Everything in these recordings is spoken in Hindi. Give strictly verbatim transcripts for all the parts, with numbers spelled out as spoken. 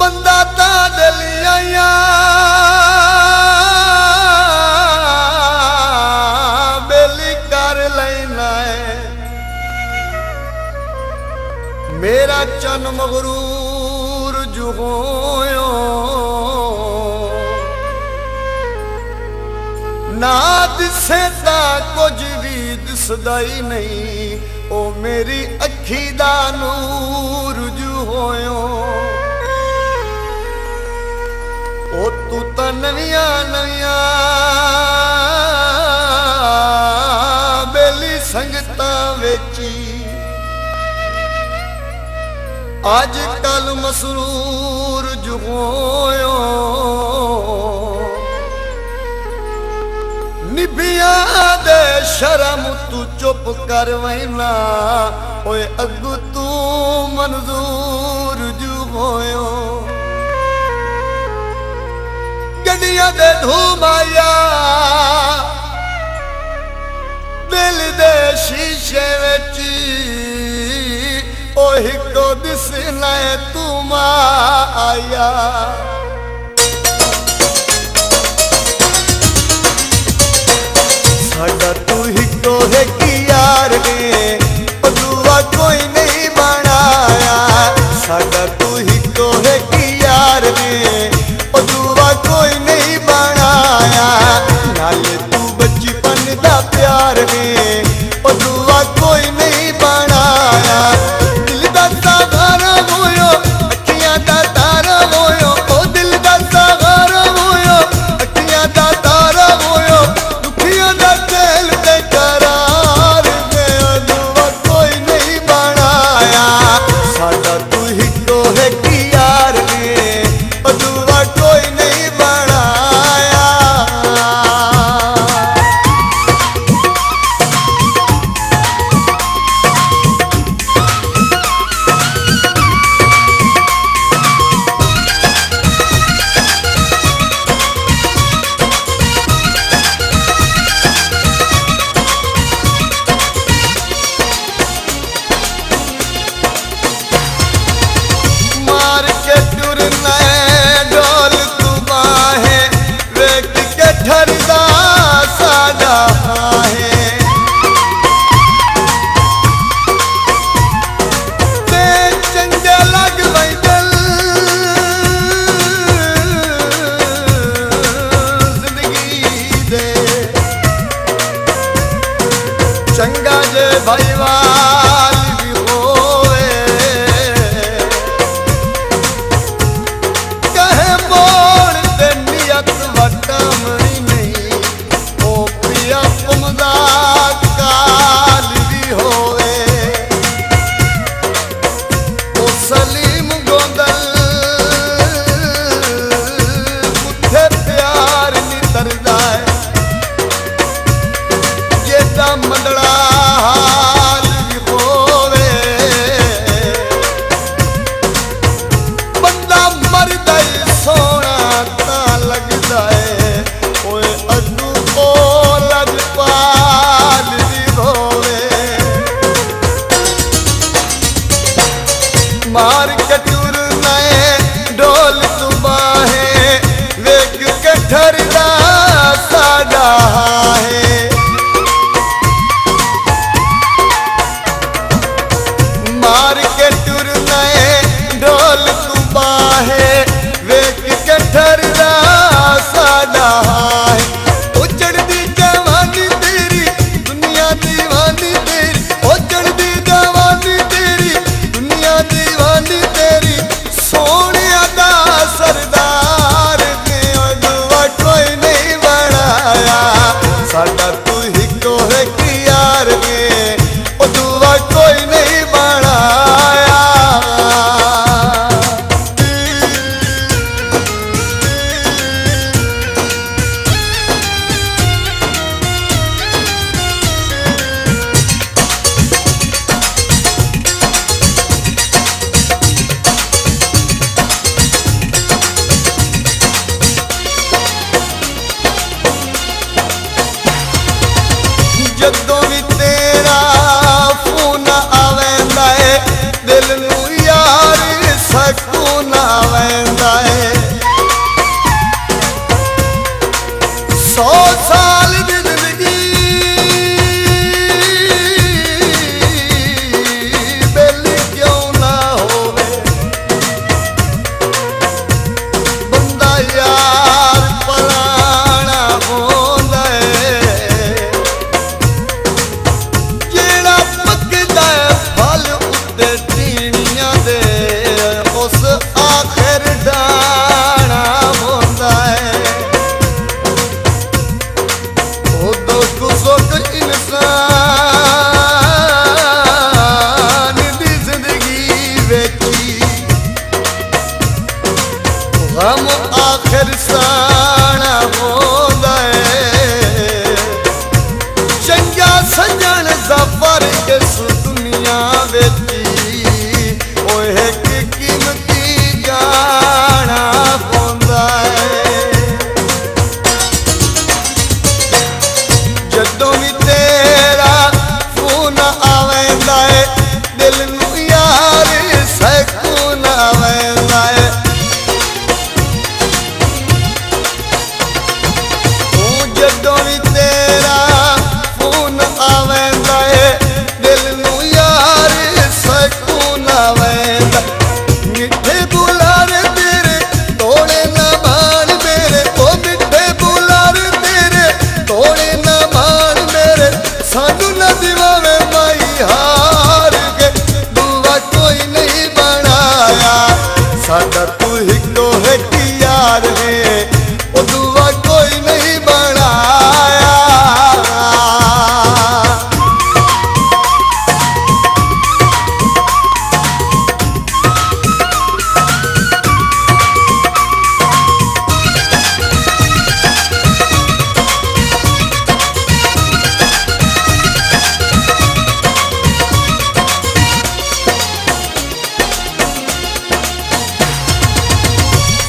बंदा ता डलिया बेली कर लेना है मेरा चन मगरूर जुगोयो ना दिसे ता कुछ भी दिसदा ही नहीं ओ मेरी अखी दा नूर जू होयो ओ तू तो नविया नविया बेली संगता वेची आज कल मसरूर जुगोयो निभिया दे शर्म तू चुप कर वैना ओए अगू तू मंजूर जू होयो गलिया दे धूमाया दिल दे शीशे विच ओ हिको दिसना है तू माया साडा तू हिको है कि यार ने दुआ कोई नहीं बनाया साडा तू हिको है कि यार ने दुआ कोई नहीं बनाया नाल तू बचपन दा प्यार ने दुआ कोई नहीं बनाया दिल दा तारा होयो अखियां दा तारा होयो ओ दिल दा तारा होयो अखियां दा तारा होयो दुखियां दा तेल ते करार दे दुआ लावेंदा है। सौ साल जिंदगी बेली क्यों ना होवे, बंदा यार पुराना होंदा है। जेड़ा पकदा फल उत्ते टीणियां दे, उस आखिर डाना होंदा है। इंसान दी जिंदगी वेखी, गम आखिर साना होंदा है। चंगा सजन दा फर्क इस दुनिया विच ओह इक कीमती जाना होंदा है। जदों भी तेरा फोन आवेंदा है, दिल नूं यार सकून आवेंदा है। तू जदों भी तेरा फोन आवेंदा है, दिल नूं यार सकून आवेंदा। मिठे बुलारे तेरे तोड़े ना मान मेरे, ओ मिठे बुलारे तेरे तोड़े ना मान मेरे। सानू ना दिवावे माई हार के, दुआ कोई नहीं बनाया साडा, तू हिको हिक यार है। ओ दुआ कोई नहीं बनाया।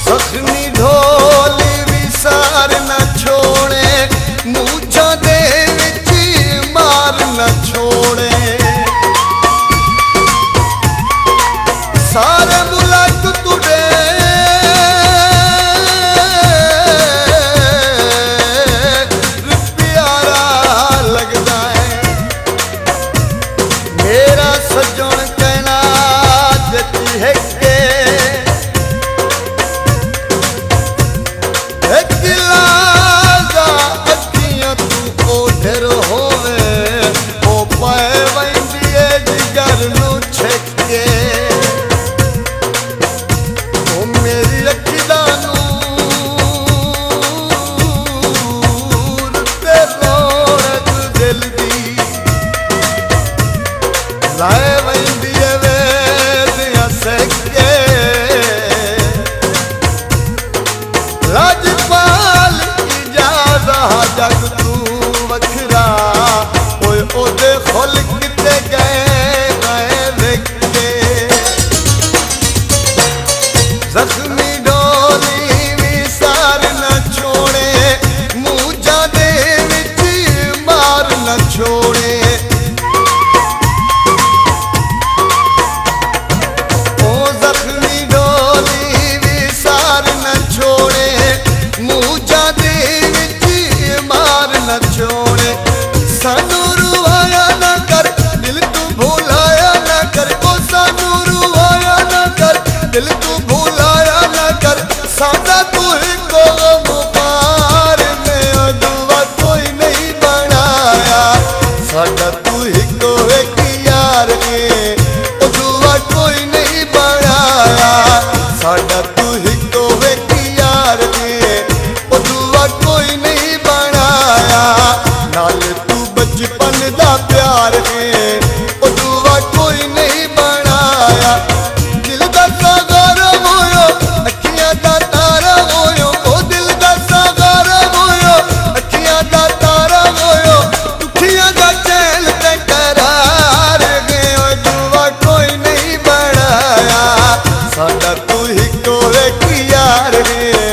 जखमी ढोल विसार न छोड़े, मूछां दे विच मार न छोड़े। सारे मुलाक तुडे प्यारा लगदा है। मेरा सजण कहना जती है के राजपाल इजाजा जग तू वखरा, ओए ओदे खुल किते गए मैं वेखे। जख्मी डोली विसार न छोड़े, मूंझां दे विच मार न छोड़े। सानू रुवाया ना कर, दिल तू भुलाया ना कर। ओ सानू रुवाया ना कर, दिल तू भुलाया ना कर। सादा तू हिको मुबार में, ओ दुआ कोई नहीं बनाया सादा, तू हिको एक यार में। ओ दुआ कोई नहीं बनाया सादा, तू हिको एक यार में। ओ दुआ कोई नहीं बनाया, नाल बचपन दा प्यार में। ओ दुआ कोई नहीं बनाया, दिल दा सगारा होयो, अखियां दा तारा होयो। ओ दिल दा सगारा होयो, अखियां दा तारा होयो। दुखियां दा चैन ते करार गए, ओ दुआ कोई नहीं बनाया साडा, तू हिको एक यार में।